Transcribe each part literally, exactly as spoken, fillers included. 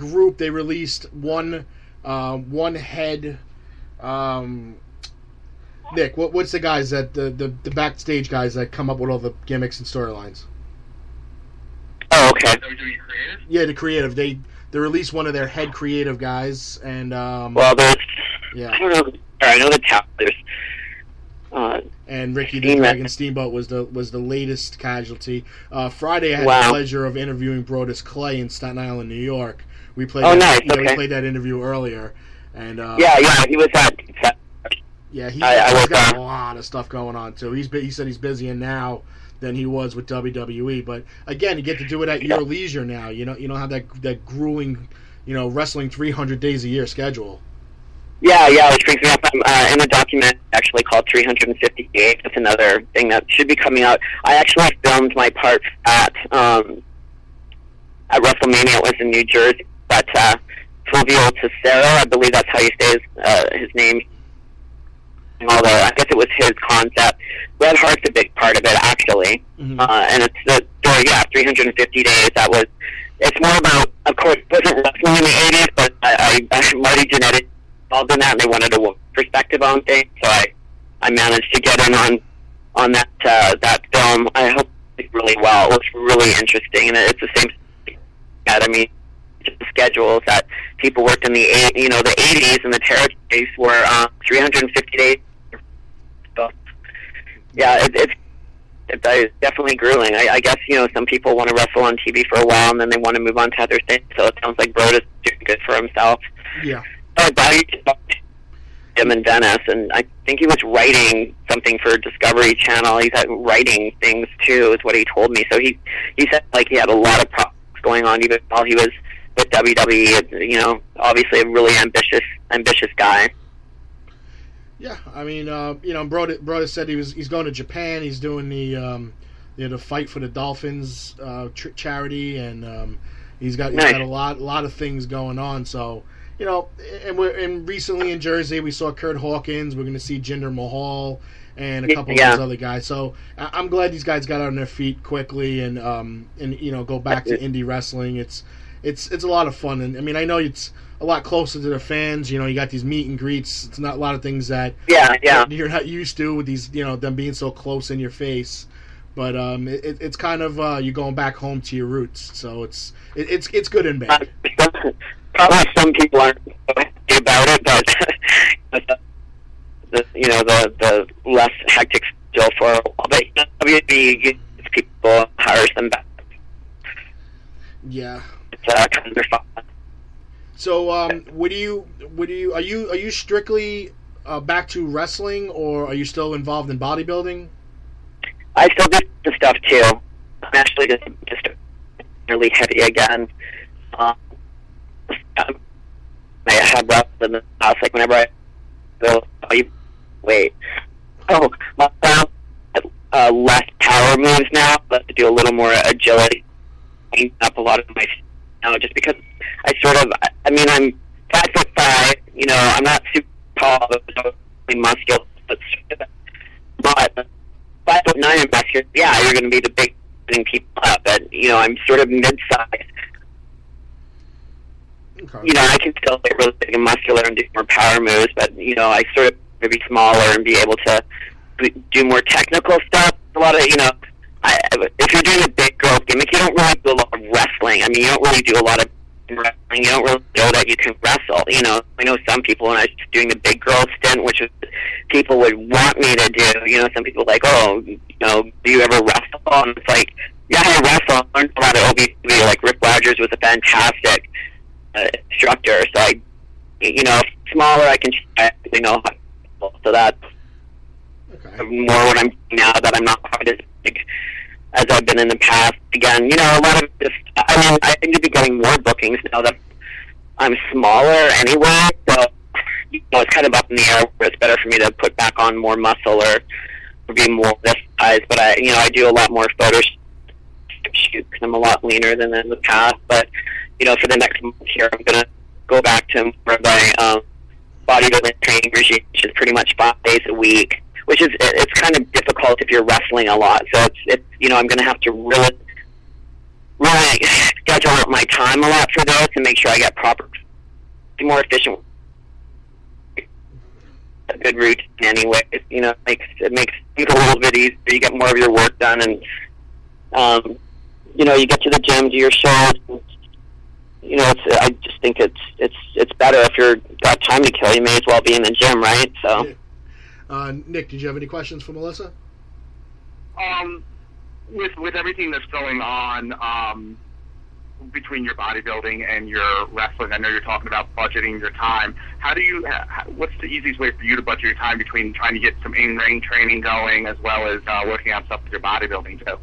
group, they released one uh, one head. Um, Nick, what what's the guys that the, the the backstage guys that come up with all the gimmicks and storylines? Oh, okay. Are we doing creative? Yeah, the creative. They they released one of their head creative guys, and um, well, there's yeah. I don't know. I know the top. There's. Uh, and Ricky DeGregg and Steamboat was the was the latest casualty. Uh, Friday, I had wow. the pleasure of interviewing Brodus Clay in Staten Island, New York. We played. Oh, that, nice. You okay. know, we played that interview earlier, and uh, yeah, yeah, he was at. Yeah, he, I, he's I got on. a lot of stuff going on too. He's he said he's busier now than he was with W W E. But again, you get to do it at yeah. your leisure now. You know, you don't have that that grueling, you know, wrestling three hundred days a year schedule. Yeah, yeah, it freaks me out. I'm uh, in a document actually called three fifty-eight. That's another thing that should be coming out. I actually filmed my part at um, at WrestleMania. It was in New Jersey. But uh, Fulvio Tessero, I believe that's how you say his, uh, his name. Although I guess it was his concept. Red Heart's a big part of it, actually. Mm-hmm. uh, and it's the story, yeah, three hundred fifty days. That was. It's more about, of course, it wasn't wrestling in the eighties, but I, I, I Marty Jannetty involved in that, and they wanted a perspective on things, so I, I managed to get in on on that uh, that film. I hope it did really well. It was really interesting, and it's the same thing. I mean, just the schedules that people worked in the you know the eighties and the territories were uh, three hundred fifty days. So, yeah, it, it's it's definitely grueling. I, I guess you know some people want to wrestle on T V for a while, and then they want to move on to other things. So it sounds like Brodus is doing good for himself. Yeah. I bought him in Venice, and I think he was writing something for Discovery Channel. He's had writing things too, is what he told me. So he he said like he had a lot of projects going on even while he was with W W E. You know, obviously a really ambitious ambitious guy. Yeah, I mean, uh, you know, Brodus said he was he's going to Japan. He's doing the um, you know the Fight for the Dolphins uh, tr- charity, and um, he's got he's nice. got a lot a lot of things going on. So. You know, and we're and recently in Jersey we saw Curt Hawkins. We're going to see Jinder Mahal and a couple yeah. of those other guys. So I'm glad these guys got out on their feet quickly and um and you know go back to indie wrestling. It's it's it's a lot of fun, and I mean I know it's a lot closer to the fans. You know, you got these meet and greets. It's not a lot of things that yeah yeah you're not used to with these you know them being so close in your face. But um it, it's kind of uh, you're going back home to your roots. So it's it, it's it's good and bad. Probably some people aren't happy about it, but the, you know the the less hectic still for a while. But W W E people hires them back. Yeah. It's uh, kind of fun. So, um, what do you, what do you, are you, are you strictly uh, back to wrestling, or are you still involved in bodybuilding? I still do some stuff too. I'm actually just just really heavy again. Uh, I have wrestled in the house, like whenever I go, oh, you, wait, oh, my uh, less power moves now, but to do a little more agility, clean up a lot of my, you know, just because I sort of, I, I mean, I'm five foot five, you know, I'm not super tall, but I'm really muscular, but, but five foot nine and muscular, yeah, you're going to be the big thing people up, but, you know, I'm sort of mid-sized. Okay. You know, I can still get really big and muscular and do more power moves, but, you know, I sort of maybe smaller and be able to do more technical stuff. A lot of, you know, I, if you're doing a big girl gimmick, you don't really do a lot of wrestling. I mean, you don't really do a lot of wrestling. You don't really know that you can wrestle. You know, I know some people, when I was doing the big girl stint, which is people would want me to do, you know, some people like, oh, you know, do you ever wrestle? And it's like, yeah, I wrestle. I learned a lot of O B W. Like, Rick Rogers was a fantastic Uh, instructor, so I, you know, smaller I can, you know, so that's okay. more what I'm now that I'm not quite as big as I've been in the past. Again, you know, a lot of this. I mean, I seem to be getting more bookings now that I'm smaller anyway. So you know, it's kind of up in the air where it's better for me to put back on more muscle or, or be more this size. But I, you know, I do a lot more photo shoots. I'm a lot leaner than in the past, but. You know, for the next month here, I'm going to go back to more of my um, bodybuilding training regime, which is pretty much five days a week, which is, it's kind of difficult if you're wrestling a lot. So, it's, it's you know, I'm going to have to really, really schedule out my time a lot for those to make sure I get proper, more efficient, a good routine anyway. It, you know, it makes it makes it a little bit easier. You get more of your work done, and um, you know, you get to the gym, do your shows. And, you know, it's, I just think it's it's it's better if you're got time to kill. You may as well be in the gym, right? So, yeah. uh, Nick, did you have any questions for Melissa? Um, with with everything that's going on, um. between your bodybuilding and your wrestling, I know you're talking about budgeting your time. How do you? What's the easiest way for you to budget your time between trying to get some in-ring training going as well as uh, working on stuff with your bodybuilding too?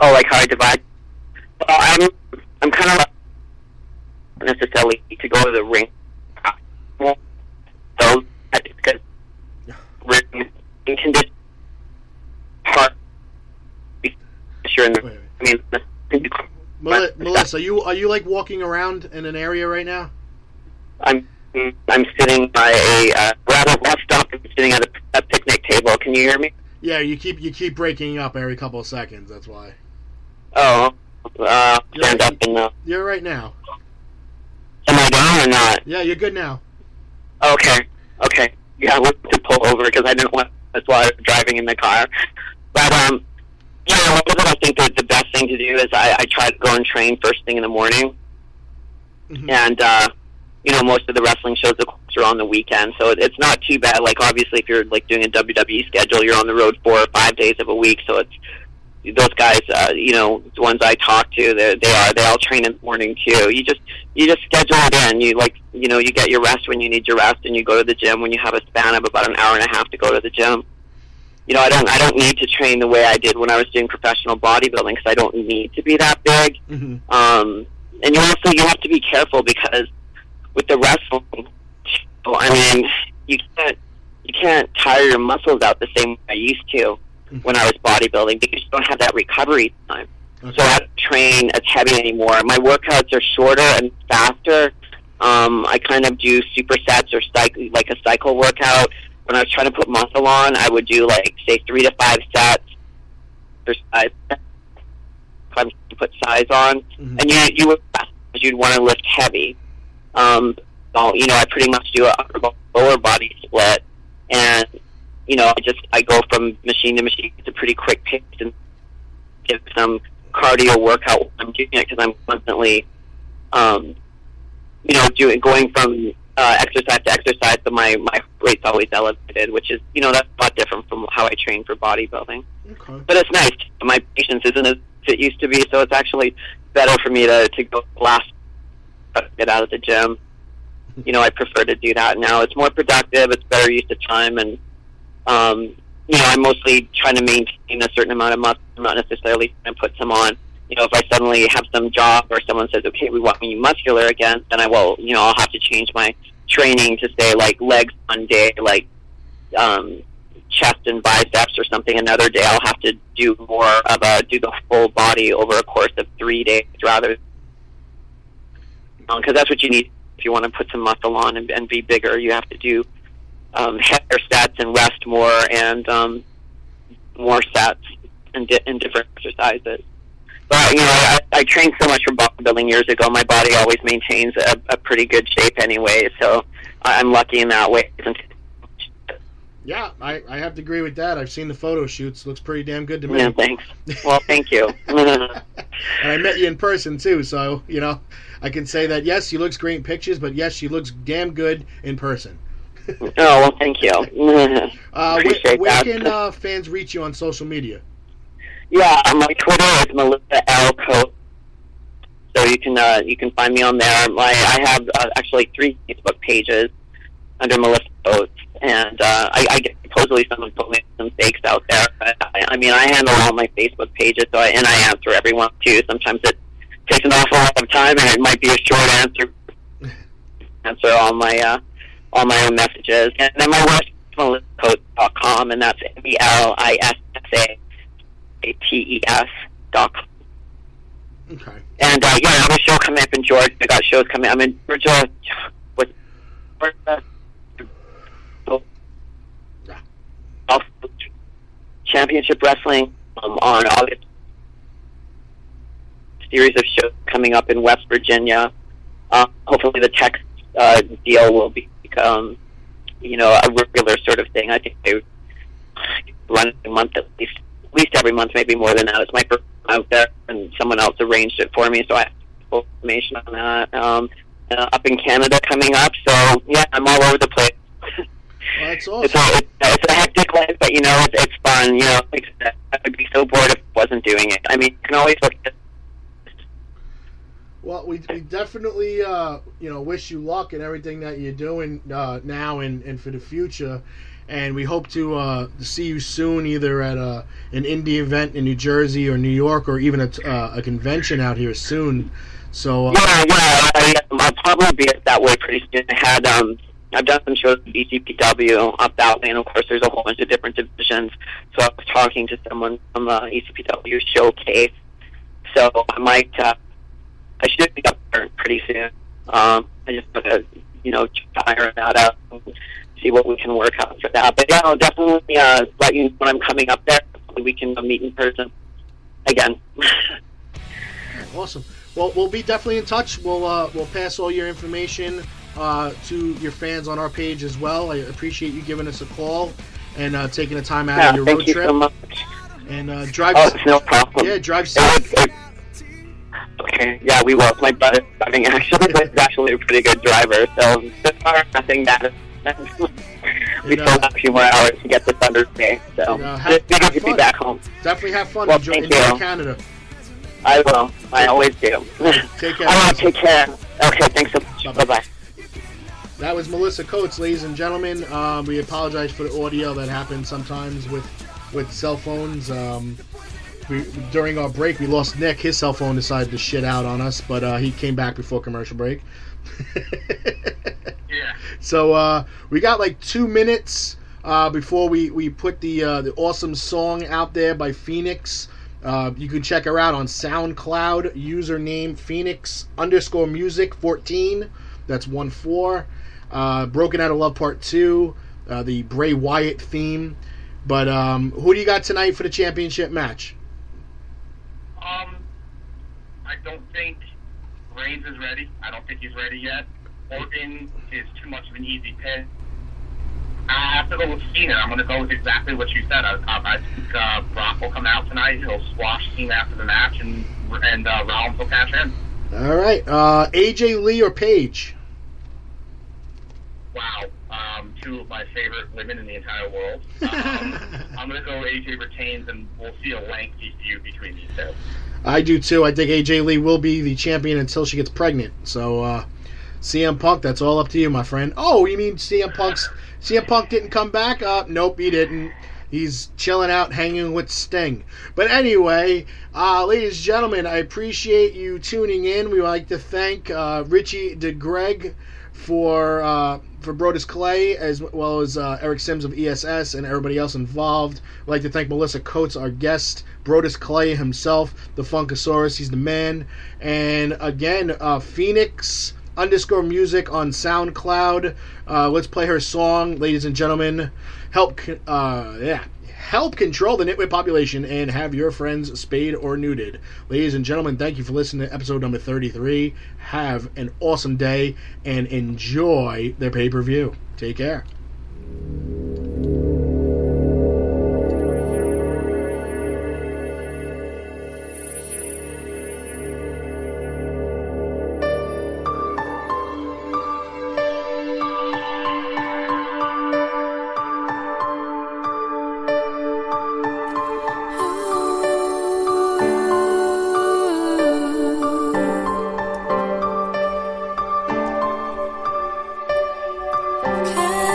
Oh, like how I divide? Uh, I'm I'm kind of not necessarily to go to the ring. So because in condition part, sure. I mean. Mel Melissa, are you are you like walking around in an area right now? I'm I'm sitting by a uh, gravel bus stop and sitting at a, a picnic table. Can you hear me? Yeah, you keep you keep breaking up every couple of seconds. That's why. Oh, uh, you're stand right, up and. Uh, you're right now. Am I down or not? Yeah, you're good now. Okay, okay. Yeah, I wanted to pull over because I didn't want. That's why I was driving in the car. But um. Yeah, you know, I think that the best thing to do is I, I try to go and train first thing in the morning. Mm-hmm. And, uh, you know, most of the wrestling shows are on the weekend, so it, it's not too bad. Like, obviously, if you're, like, doing a W W E schedule, you're on the road four or five days of a week, so it's those guys, uh, you know, the ones I talk to, they are, they all train in the morning, too. You just, you just schedule it in. You, like, you know, you get your rest when you need your rest, and you go to the gym when you have a span of about an hour and a half to go to the gym. You know, I don't. I don't need to train the way I did when I was doing professional bodybuilding because I don't need to be that big. Mm-hmm. um, and you also you have to be careful because with the wrestling, I mean, you can't you can't tire your muscles out the same way I used to mm-hmm. when I was bodybuilding because you don't have that recovery time. Okay. So I don't train as heavy anymore. My workouts are shorter and faster. Um, I kind of do supersets or cycle, like a cycle workout. When I was trying to put muscle on, I would do, like, say, three to five sets for size. If to put size on. Mm-hmm. And you, you would you'd want to lift heavy. Um, so, you know, I pretty much do an upper-lower body split. And, you know, I just I go from machine to machine. It's a pretty quick pace and give some cardio workout when I'm doing it because I'm constantly, um, you know, doing going from... Uh, exercise to exercise, but my, my rate's always elevated, which is, you know, that's a lot different from how I train for bodybuilding. Okay. But it's nice. My patience isn't as it used to be, so it's actually better for me to, to go last, get out of the gym. You know, I prefer to do that now. It's more productive, it's better use of time, and, um, you know, I'm mostly trying to maintain a certain amount of muscle. I'm not necessarily trying to put some on. You know, if I suddenly have some job or someone says, okay, we want me muscular again, then I will, you know, I'll have to change my training to say, like, legs one day, like, um, chest and biceps or something another day. I'll have to do more of a, do the full body over a course of three days rather. Because um, that's what you need if you want to put some muscle on and, and be bigger. You have to do um, heavier sets and rest more and um, more sets and, di and different exercises. But, you know, I, I trained so much for bodybuilding years ago. My body always maintains a, a pretty good shape anyway, so I'm lucky in that way. Yeah, I, I have to agree with that. I've seen the photo shoots. Looks pretty damn good to me. Yeah, thanks. Well, thank you. And I met you in person, too, so, you know, I can say that, yes, she looks great in pictures, but, yes, she looks damn good in person. Oh, well, thank you. uh, Appreciate where, where that. can uh, fans reach you on social media? Yeah, my Twitter is Melissa L. Coates, so you can uh, you can find me on there. My I have uh, actually three Facebook pages under Melissa Coates, and uh, I, I get supposedly someone put me some fakes out there. But I, I mean, I handle all my Facebook pages, so I, and I answer everyone too. Sometimes it takes an awful lot of time, and it might be a short answer. Answer all my uh, all my own messages, and then my website is melissa coates dot com, and that's M E L I S S A. A T E S dot com. Okay. And uh, yeah, I have a show coming up in Georgia. I got shows coming. I'm in Georgia. With Championship Wrestling um, on August series of shows coming up in West Virginia. Uh, hopefully the Tex uh, deal will become, you know, a regular sort of thing. I think they run a month at least, at least every month, maybe more than that. It's my first time out there, and someone else arranged it for me, so I have full information on that. Um, uh, up in Canada coming up, so yeah, I'm all over the place. Well, that's awesome. It's a, it's, it's a hectic life, but you know, it's, it's fun. You know, like, I would be so bored if I wasn't doing it. I mean, you can always look at. Well, we, we definitely uh, you know, wish you luck in everything that you're doing uh, now and, and for the future, and we hope to uh, see you soon, either at a, an indie event in New Jersey or New York, or even a, uh, a convention out here soon. So uh, yeah, yeah, I, I'll probably be at that way pretty soon. I had um. I've done some shows with E C P W up that way, and of course there's a whole bunch of different divisions. So I was talking to someone from uh, E C P W Showcase, so I might, uh, I should be up there pretty soon. Um, I just gotta, you know, iron that out and see what we can work out for that. But yeah, I'll definitely uh, let you know when I'm coming up there. We can meet in person again. Awesome. Well, we'll be definitely in touch. We'll uh, we'll pass all your information Uh, to your fans on our page as well. I appreciate you giving us a call and uh, taking the time out yeah, of your road trip. Thank you so much. And uh, drive. Oh, it's no problem. Yeah, drive safe. Okay, yeah, we will. My brother's driving actually. He's actually a pretty good driver, so so far nothing bad. We still have a few more hours to get this under today, so and, uh, have, it's good to be back home. Definitely have fun. Well, enjoy, enjoy Canada. I will. I always do. Take care. I take care. Okay, thanks so much. Bye bye. That was Melissa Coates, ladies and gentlemen. Um, we apologize for the audio that happens sometimes with with cell phones. Um, we, during our break, we lost Nick. His cell phone decided to shit out on us, but uh, he came back before commercial break. Yeah. So uh, we got like two minutes uh, before we, we put the, uh, the awesome song out there by Phoenix. Uh, you can check her out on SoundCloud, username Phoenix underscore music fourteen. That's one four. Uh, Broken Out of Love Part two, uh, the Bray Wyatt theme. But um, who do you got tonight for the championship match? Um, I don't think Reigns is ready. I don't think he's ready yet. Orton is too much of an easy pick. I have to go with Cena. I'm going to go with exactly what you said. I, I, I think uh, Brock will come out tonight. He'll squash Cena after the match, and and uh, Rollins will cash in. All right. Uh, A J Lee or Paige? Wow, um, two of my favorite women in the entire world. Um, I'm going to go A J retains, and we'll see a lengthy feud between these two. I do, too. I think A J Lee will be the champion until she gets pregnant. So, uh, C M Punk, that's all up to you, my friend. Oh, you mean C M Punk's... C M Punk didn't come back? Uh, nope, he didn't. He's chilling out, hanging with Sting. But anyway, uh, ladies and gentlemen, I appreciate you tuning in. We would like to thank uh, Richie DeGregg for... Uh, for Brodus Clay, as well as uh, Eric Sims of E S S and everybody else involved. I'd like to thank Melissa Coates, our guest, Brodus Clay himself, the Funkasaurus, he's the man. And again, uh, Phoenix underscore music on SoundCloud. Uh, let's play her song, ladies and gentlemen. Help, uh, yeah, help control the nitwit population and have your friends spayed or neutered. Ladies and gentlemen, thank you for listening to episode number thirty-three. Have an awesome day and enjoy their pay-per-view. Take care.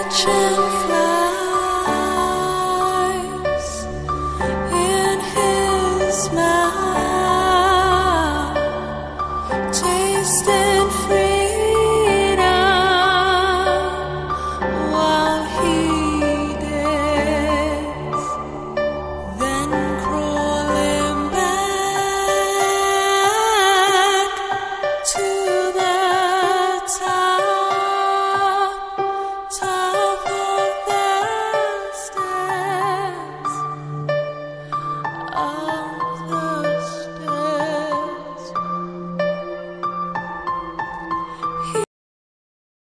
Catch up.